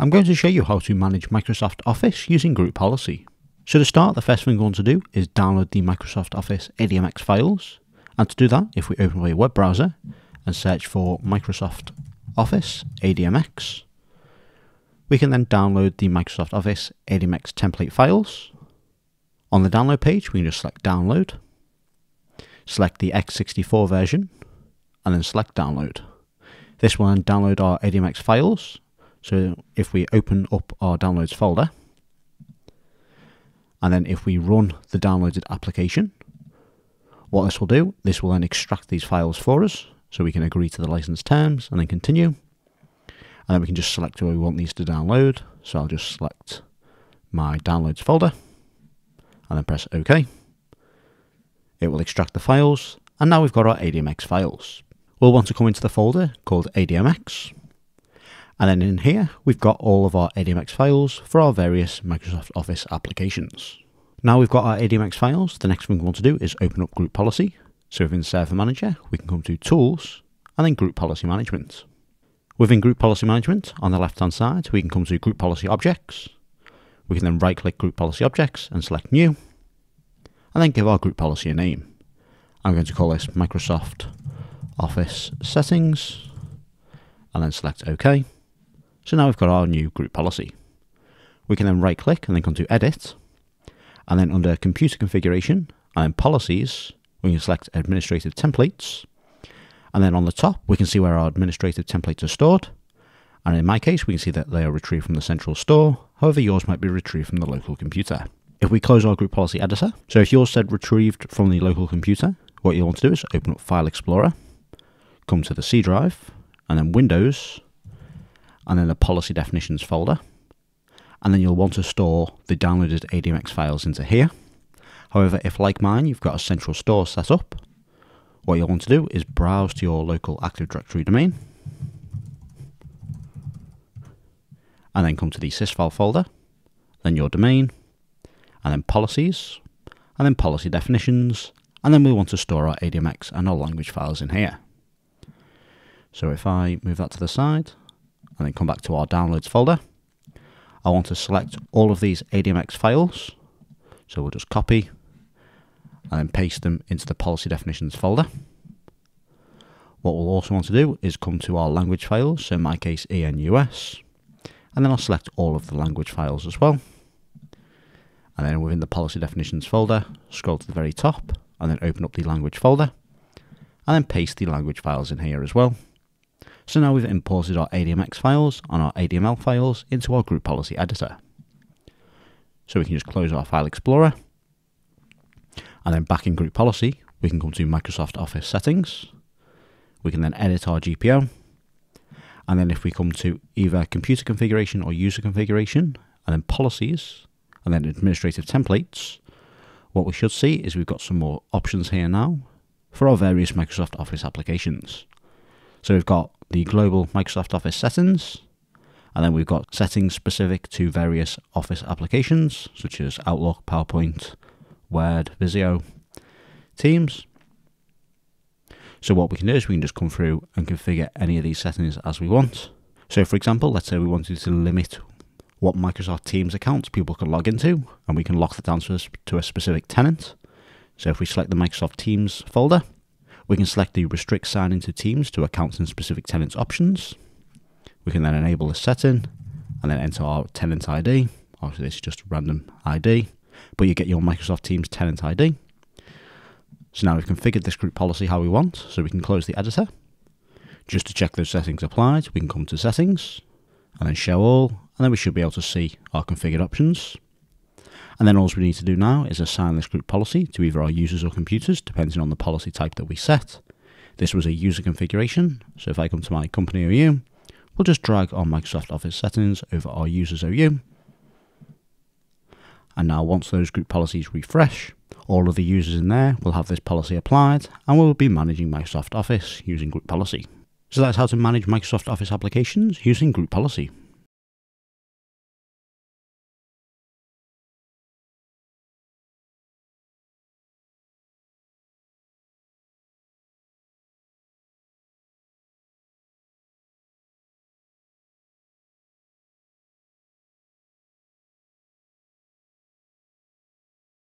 I'm going to show you how to manage Microsoft Office using Group Policy. So to start, the first thing we're going to do is download the Microsoft Office ADMX files. And to do that, if we open up a web browser and search for Microsoft Office ADMX, we can then download the Microsoft Office ADMX template files. On the download page, we can just select download, select the x64 version, and then select download. This will then download our ADMX files. So if we open up our downloads folder, and then if we run the downloaded application, what this will do, this will then extract these files for us. So we can agree to the license terms and then continue. And then we can just select where we want these to download. So I'll just select my downloads folder and then press OK. It will extract the files. And now we've got our ADMX files. We'll want to come into the folder called ADMX. And then in here, we've got all of our ADMX files for our various Microsoft Office applications. Now we've got our ADMX files, the next thing we want to do is open up Group Policy. So within Server Manager, we can come to Tools and then Group Policy Management. Within Group Policy Management, on the left-hand side, we can come to Group Policy Objects. We can then right-click Group Policy Objects and select New, and then give our group policy a name. I'm going to call this Microsoft Office Settings, and then select OK. So now we've got our new group policy. We can then right click and then come to edit, and then under computer configuration and policies, we can select administrative templates. And then on the top, we can see where our administrative templates are stored. And in my case, we can see that they are retrieved from the central store. However, yours might be retrieved from the local computer. If we close our group policy editor, so if yours said retrieved from the local computer, what you'll want to do is open up File Explorer, come to the C drive and then Windows, and then the Policy Definitions folder. And then you'll want to store the downloaded ADMX files into here. However, if like mine, you've got a central store set up, what you'll want to do is browse to your local Active Directory domain, and then come to the sysfile folder, then your domain, and then policies, and then policy definitions, and then we want to store our ADMX and our language files in here. So if I move that to the side, and then come back to our downloads folder, I want to select all of these ADMX files. So we'll just copy and then paste them into the policy definitions folder. What we'll also want to do is come to our language files, so in my case ENUS, and then I'll select all of the language files as well. And then within the policy definitions folder, scroll to the very top and then open up the language folder and then paste the language files in here as well. So now we've imported our ADMX files and our ADML files into our Group Policy Editor. So we can just close our File Explorer, and then back in Group Policy, we can come to Microsoft Office Settings. We can then edit our GPO, and then if we come to either Computer Configuration or User Configuration, and then Policies, and then Administrative Templates, what we should see is we've got some more options here now for our various Microsoft Office applications. So we've got the global Microsoft Office settings, and then we've got settings specific to various Office applications, such as Outlook, PowerPoint, Word, Visio, Teams. So what we can do is we can just come through and configure any of these settings as we want. So for example, let's say we wanted to limit what Microsoft Teams accounts people can log into, and we can lock that down to a specific tenant. So if we select the Microsoft Teams folder, we can select the restrict sign into Teams to accounts and specific tenants options. We can then enable this setting and then enter our tenant ID. Obviously this is just a random ID, but you get your Microsoft Teams tenant ID. So now we've configured this group policy how we want, so we can close the editor. Just to check those settings applied, we can come to settings and then show all, and then we should be able to see our configured options. And then all we need to do now is assign this group policy to either our users or computers, depending on the policy type that we set. This was a user configuration, so if I come to my company OU, we'll just drag our Microsoft Office settings over our users OU. And now once those group policies refresh, all of the users in there will have this policy applied, and we'll be managing Microsoft Office using group policy. So that's how to manage Microsoft Office applications using group policy.